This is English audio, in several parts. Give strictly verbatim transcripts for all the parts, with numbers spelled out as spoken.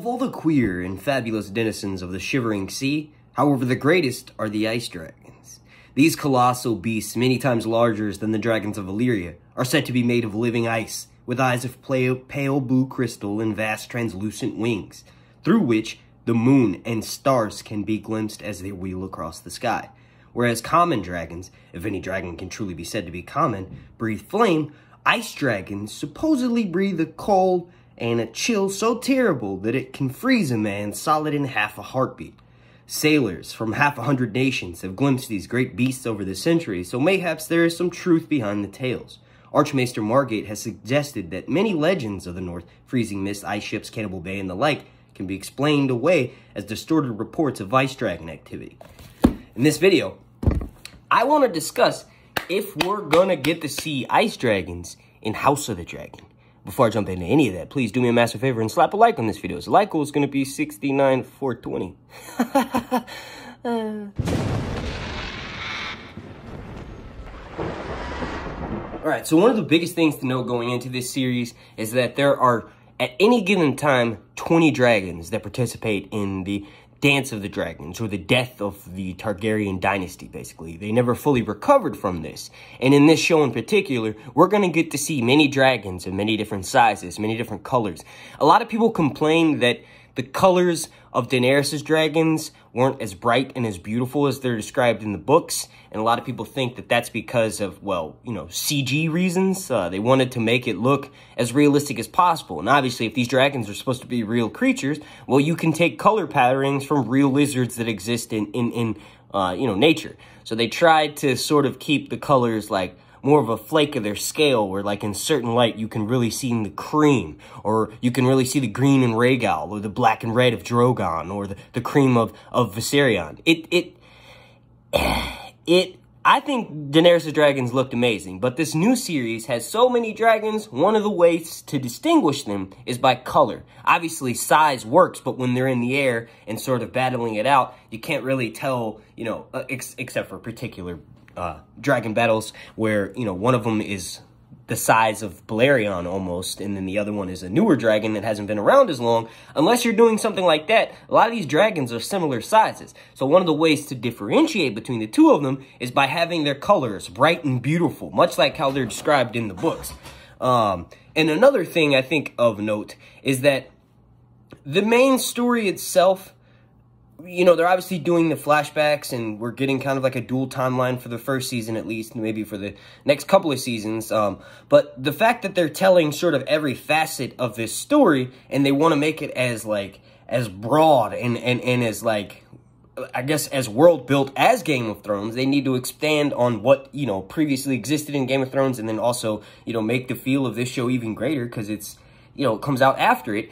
Of all the queer and fabulous denizens of the Shivering Sea, however, the greatest are the Ice Dragons. These colossal beasts, many times larger than the dragons of Valyria, are said to be made of living ice, with eyes of pale blue crystal and vast translucent wings, through which the moon and stars can be glimpsed as they wheel across the sky. Whereas common dragons, if any dragon can truly be said to be common, breathe flame, ice dragons supposedly breathe a cold and a chill so terrible that it can freeze a man solid in half a heartbeat. Sailors from half a hundred nations have glimpsed these great beasts over the centuries, so mayhaps there is some truth behind the tales. Archmaester Margate has suggested that many legends of the North, freezing mist, ice ships, Cannibal Bay, and the like, can be explained away as distorted reports of ice dragon activity. In this video, I want to discuss if we're gonna get to see ice dragons in House of the Dragon. Before I jump into any of that, please do me a massive favor and slap a like on this video. So like goal is going to be sixty-nine four twenty. uh. Alright, so one of the biggest things to know going into this series is that there are, at any given time, twenty dragons that participate in the Dance of the Dragons, or the death of the Targaryen dynasty, basically. They never fully recovered from this. And in this show in particular, we're going to get to see many dragons of many different sizes, many different colors. A lot of people complain that the colors of Daenerys' dragons weren't as bright and as beautiful as they're described in the books. And a lot of people think that that's because of, well, you know, C G reasons. Uh, they wanted to make it look as realistic as possible. And obviously, if these dragons are supposed to be real creatures, well, you can take color patterings from real lizards that exist in, in, in uh, you know, nature. So they tried to sort of keep the colors, like, more of a flake of their scale, where like in certain light you can really see in the cream, or you can really see the green in Rhaegal, or the black and red of Drogon, or the, the cream of, of Viserion. It, it, it, I think Daenerys' dragons looked amazing, but this new series has so many dragons, one of the ways to distinguish them is by color. Obviously size works, but when they're in the air and sort of battling it out, you can't really tell, you know, ex except for particular Uh, dragon battles where, you know, one of them is the size of Balerion almost, and then the other one is a newer dragon that hasn't been around as long. Unless you're doing something like that, a lot of these dragons are similar sizes. So one of the ways to differentiate between the two of them is by having their colors bright and beautiful, much like how they're described in the books. Um, and another thing I think of note is that the main story itself, you know, they're obviously doing the flashbacks, and we're getting kind of like a dual timeline for the first season, at least, maybe for the next couple of seasons. Um, but the fact that they're telling sort of every facet of this story, and they want to make it as, like, as broad and, and, and as, like, I guess as world-built as Game of Thrones, they need to expand on what, you know, previously existed in Game of Thrones, and then also, you know, make the feel of this show even greater, because it's, you know, it comes out after it.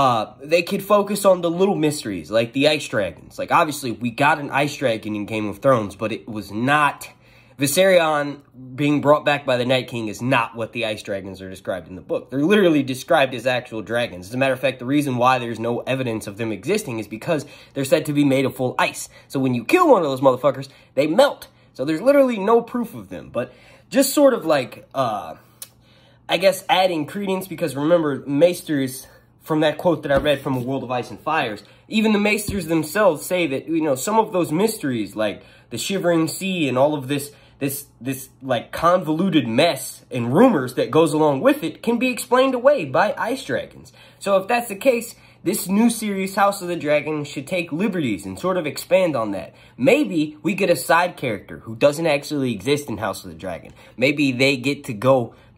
Uh, they could focus on the little mysteries, like the ice dragons. Like, obviously, we got an ice dragon in Game of Thrones, but it was not... Viserion being brought back by the Night King is not what the ice dragons are described in the book. They're literally described as actual dragons. As a matter of fact, the reason why there's no evidence of them existing is because they're said to be made of full ice. So when you kill one of those motherfuckers, they melt. So there's literally no proof of them. But just sort of like, uh, I guess adding credence, because remember, Maesters... from that quote that I read from A World of Ice and Fires, even the Maesters themselves say that, you know, some of those mysteries, like the Shivering Sea and all of this, this, this like convoluted mess and rumors that goes along with it, can be explained away by ice dragons. So if that's the case, this new series, House of the Dragon, should take liberties and sort of expand on that. Maybe we get a side character who doesn't actually exist in House of the Dragon. Maybe they get to go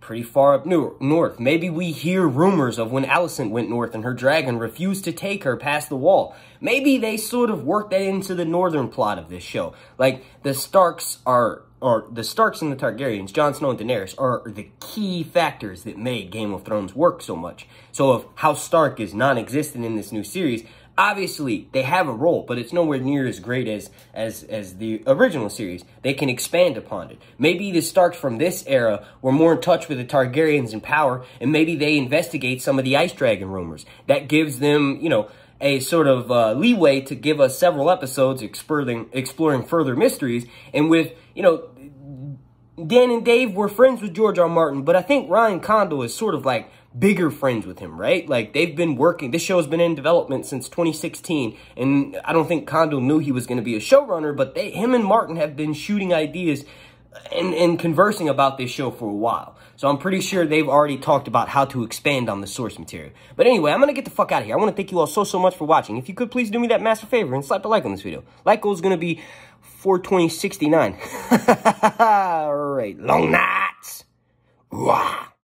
pretty far up north. Maybe we hear rumors of when Alicent went north and her dragon refused to take her past the wall. Maybe they sort of worked that into the northern plot of this show. Like, the Starks are, or the Starks and the Targaryens, Jon Snow and Daenerys, are the key factors that made Game of Thrones work so much. So if House Stark is non-existent in this new series, obviously, they have a role, but it's nowhere near as great as, as, as the original series. They can expand upon it. Maybe the Starks from this era were more in touch with the Targaryens in power, and maybe they investigate some of the Ice Dragon rumors. That gives them, you know, a sort of uh, leeway to give us several episodes exploring, exploring further mysteries. And with, you know, Dan and Dave were friends with George R. Martin, but I think Ryan Condal is sort of like bigger friends with him, right? Like, they've been working. This show's been in development since twenty sixteen, and I don't think Condal knew he was going to be a showrunner, but they, him and Martin have been shooting ideas and, and conversing about this show for a while. So I'm pretty sure they've already talked about how to expand on the source material. But anyway, I'm going to get the fuck out of here. I want to thank you all so, so much for watching. If you could, please do me that massive favor and slap a like on this video. Like goal is going to be four twenty sixty-nine. All right, long nights. Wah.